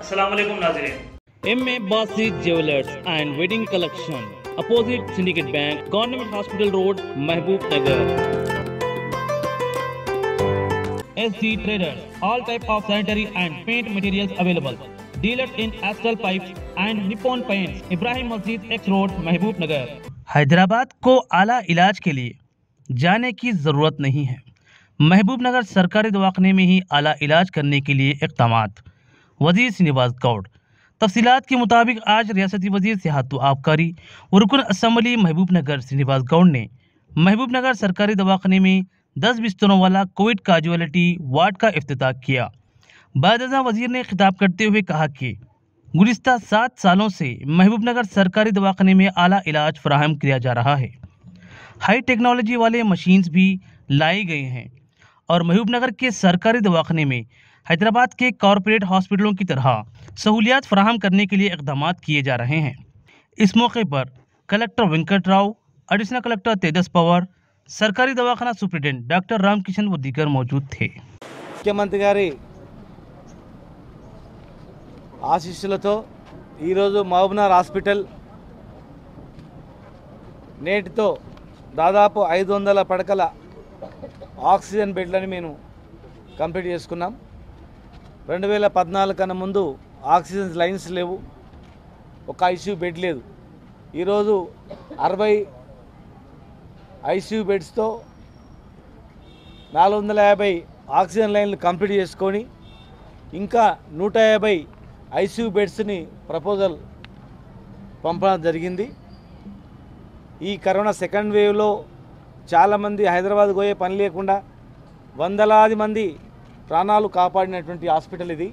अस्सलाम वालेकुम नाज़रीन। MA. Basi jewellers and wedding collection, opposite syndicate bank, government hospital road, Mahbubnagar. SG Traders, all type of sanitary and paint materials available. Dealers in Astral Pipes and Nippon Paints, Ibrahim Masjid X Road, महबूब नगर। हैदराबाद को आला इलाज के लिए जाने की ज़रूरत नहीं है। महबूब नगर सरकारी दवाखाने में ही आला इलाज करने के लिए इक़दामात। वज़ीर श्रीनिवास गौड़। तफसीलात के मुताबिक आज रियासती वज़ीर सेहत व आबकारी और रुकन असम्बली महबूब नगर श्रीनिवास गौड़ ने महबूब नगर सरकारी दवाखाने में 10 बिस्तरों वाला कोविड कैजुअलिटी वार्ड का इफ्तिताह किया। बादशाह वजीर ने खिताब करते हुए कहा कि गुज़िश्ता 7 सालों से महबूब नगर सरकारी दवाखाने में आला इलाज फराहम किया जा रहा है। हाई टेक्नोलॉजी वाले मशीन्स भी लाए गए हैं और महबूब नगर के सरकारी दवाखाने में हैदराबाद के कॉरपोरेट हॉस्पिटलों की तरह सहूलियात फराहम करने के लिए इक़दाम किए जा रहे हैं। इस मौके पर collector Venkatrao, additional collector Tejas Pawar, सरकारी दवाखाना सुप्रिटेंडेंट डॉक्टर रामकिशन बुद्धिकर मौजूद थे। मुख्यमंत्री गारी आशीस्सुलतो ई रोजु महबूब नगर हास्पिटल नेटितो दादापु 500 पडकल आक्सीजन बेड्लनु मेमु कंप्लीट चेसुकुन्नाम। 2014 कन्ना मुंदु आक्सीजन लाइन्स लेवु, ओक ICU बेड लेदु। ई रोजु 60 ICU बेड्स तो 450 आक्सीजन लाइन कंप्लीट चेसुकोनी इंका 150 ICU बेड्स नी प्रपोजल पंपडं जरिगिंदी। ई करोना सेकंड वेव लो चाला मंदी हैदराबाद गोये पनि लेकुंडा वंदलादि मंदी प्राणालु कापाडिनटुवंटि हास्पिटल इदी।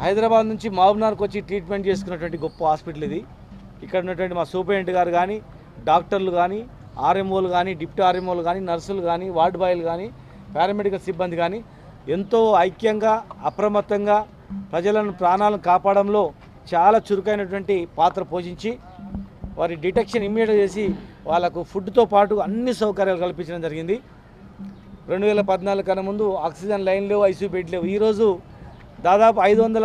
हैदराबाद नुंचि महबूब नगरकु वच्चि ट्रीटमेंट चेसुकुन्नटुवंटि गोप्प हास्पिटल इदी। इक्कड उन्नटुवंटि मा सूपरेंट गारु गानी డాక్టర్లు గాని ఆర్ఎంఓలు గాని డిప్యూటీ ఆర్ఎంఓలు గాని నర్సులు గాని వార్డ్ బాయ్లు గాని పారామెడికల్ సిబ్బంది గాని ఎంతో ఐక్యంగా అప్రమత్తంగా ప్రజలను ప్రాణాలను కాపాడడంలో చాలా చురుకైనటువంటి పాత్ర పోషించి వారి డిటెక్షన్ ఇమిడియట్ చేసి వాళ్ళకు ఫుడ్ తో పాటు అన్ని సౌకర్యాలు కల్పించడం జరిగింది। 2014 కన్నా ముందు ఆక్సిజన్ లైన్ లేవు, ఐసీయూ బెడ్ లేవు। ఈ రోజు దాదాపు 500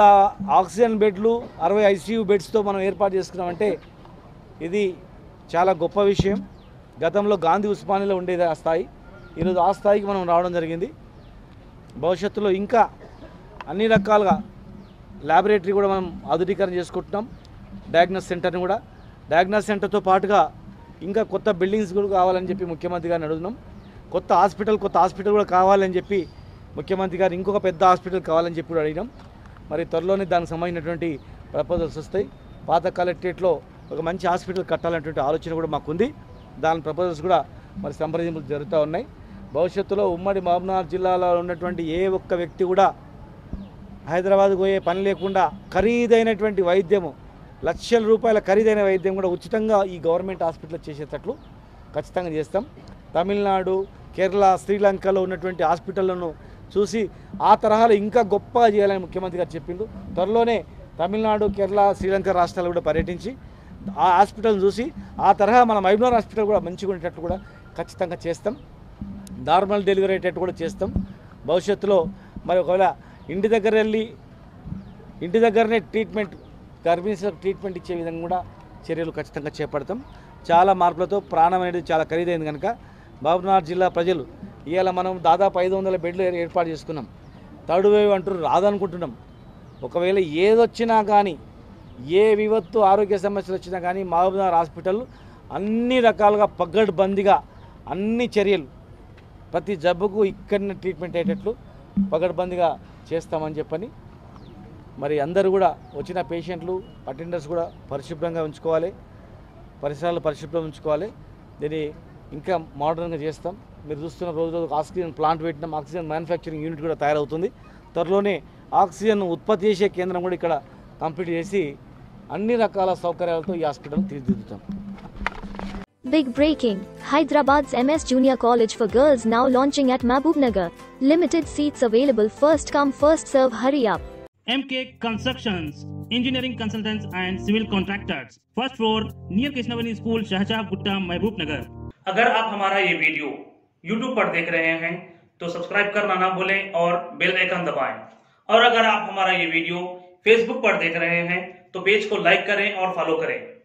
ఆక్సిజన్ బెడ్లు 60 ఐసీయూ బెడ్స్ తో మనం ఏర్పాటు చేసుకున్నామంటే ఇది చాలా గొప్ప విషయం। గతంలో గాంధీ ఉస్మానియాలో ఉండేది ఆ స్థాయి, ఈరోజు ఆ స్థాయికి మనం రావడం జరిగింది। భవిష్యత్తులో ఇంకా అన్ని రకాలుగా ల్యాబొరేటరీ కూడా మనం ఆధునికరణ చేసుకుంటున్నాం। డయాగ్నోస్ సెంటర్ని కూడా, డయాగ్నోస్ సెంటర్తో పాటుగా ఇంకా కొత్త బిల్డింగ్స్ కూడా కావాలని చెప్పి ముఖ్యమంత్రి గారిని అడుగుతున్నాం। కొత్త హాస్పిటల్ కూడా కావాలని చెప్పి ముఖ్యమంత్రి గారు ఇంకొక పెద్ద హాస్పిటల్ కావాలని చెప్పి కూడా అడిగినాం। మరి త్వరలోనే దానికి సంబంధించినటువంటి ప్రపోజల్స్ వస్తాయి। పాత కలెక్టరేట్లో ఒక మంచి హాస్పిటల్ కట్టాలనేటువంటి ఆలోచన కూడా మాకు ఉంది। దాని ప్రపోజల్స్ కూడా మరి సంప్రదింపులు జరుగుతూ ఉన్నాయి। భవిష్యత్తులో ఉమ్మడి మహబూబ్ నగర్ జిల్లాలో ఉన్నటువంటి ఏ ఒక్క వ్యక్తి కూడా హైదరాబాద్ పోయే పని లేకుండా ఖరీదైనటువంటి వైద్యము, లక్షల రూపాయల ఖరీదైన వైద్యం కూడా ఉచితంగా ఈ గవర్నమెంట్ హాస్పిటల్ చేసేటట్లు ఖచ్చితంగా చేస్తాం। తమిళనాడు, కేరళ, శ్రీలంకలో ఉన్నటువంటి హాస్పిటళ్లను చూసి ఆ తరహాలో ఇంకా గొప్పగా చేయాలని ముఖ్యమంత్రి గారు చెప్పిండు। త్వరలోనే తమిళనాడు, కేరళ, శ్రీలంక రాష్ట్రాలు కూడా పర్యటించి ఆ హాస్పిటల్ చూసి ఆ తరహా మన మహబూబ్ నగర్ హాస్పిటల్ కూడా మంచిగా ఉండేటట్టు కూడా ఖచ్చితంగా చేస్తాం। నార్మల్ డెలివరీ అయ్యేటట్టు కూడా చేస్తాం। భవిష్యత్తులో మరి ఒకవేళ ఇంటి దగ్గరనే ట్రీట్మెంట్, గర్భిణీలకు ట్రీట్మెంట్ ఇచ్చే విధంగా కూడా చర్యలు ఖచ్చితంగా చేపడతాం। చాలా మార్పులతో ప్రాణం అనేది చాలా ఖరీదైంది కనుక మహబూబ్ నగర్ జిల్లా ప్రజలు ఇవాళ మనం దాదాపు 500 బెడ్లు ఏర్పాటు చేసుకున్నాం। థర్డ్ వేవ్ అంటూ రాదనుకుంటున్నాం। ఒకవేళ ఏదొచ్చినా కానీ, ఏ విపత్తు ఆరోగ్య సమస్యలు వచ్చినా కానీ మహబూబ్ నగర్ హాస్పిటల్ అన్ని రకాలుగా పగడ్బందీగా అన్ని చర్యలు ప్రతి జబ్బుకు ఇక్కడనే ట్రీట్మెంట్ అయ్యేటట్లు పగడ్బందీగా చేస్తామని చెప్పని మరి అందరూ కూడా వచ్చిన పేషెంట్లు, అటెండర్స్ కూడా పరిశుభ్రంగా ఉంచుకోవాలి, పరిసరాలు పరిశుభ్రంగా ఉంచుకోవాలి। దీన్ని ఇంకా మోడర్న్గా చేస్తాం। మీరు చూస్తున్న రోజు ఆక్సిజన్ ప్లాంట్ పెట్టినాం, ఆక్సిజన్ మ్యానుఫ్యాక్చరింగ్ యూనిట్ కూడా తయారవుతుంది। త్వరలోనే ఆక్సిజన్ ఉత్పత్తి చేసే కేంద్రం కూడా ఇక్కడ కంప్లీట్ చేసి అన్ని రకాల సౌకర్యాలతో ఈ హాస్పిటల్ తీర్చిదిద్దుతాం। Big breaking, Hyderabad's MS junior college for girls now launching at Mahabub Nagar, limited seats available, first come first serve, hurry up. MK Constructions, engineering consultants and civil contractors, first floor near Krishnaveni school, Shahjahan Gutta, महबूब नगर। अगर आप हमारा ये video YouTube पर देख रहे हैं तो subscribe करना ना भूलें और बेल आइकन दबाएं और अगर आप हमारा ये वीडियो फेसबुक पर देख रहे हैं तो पेज को लाइक करें और फॉलो करें।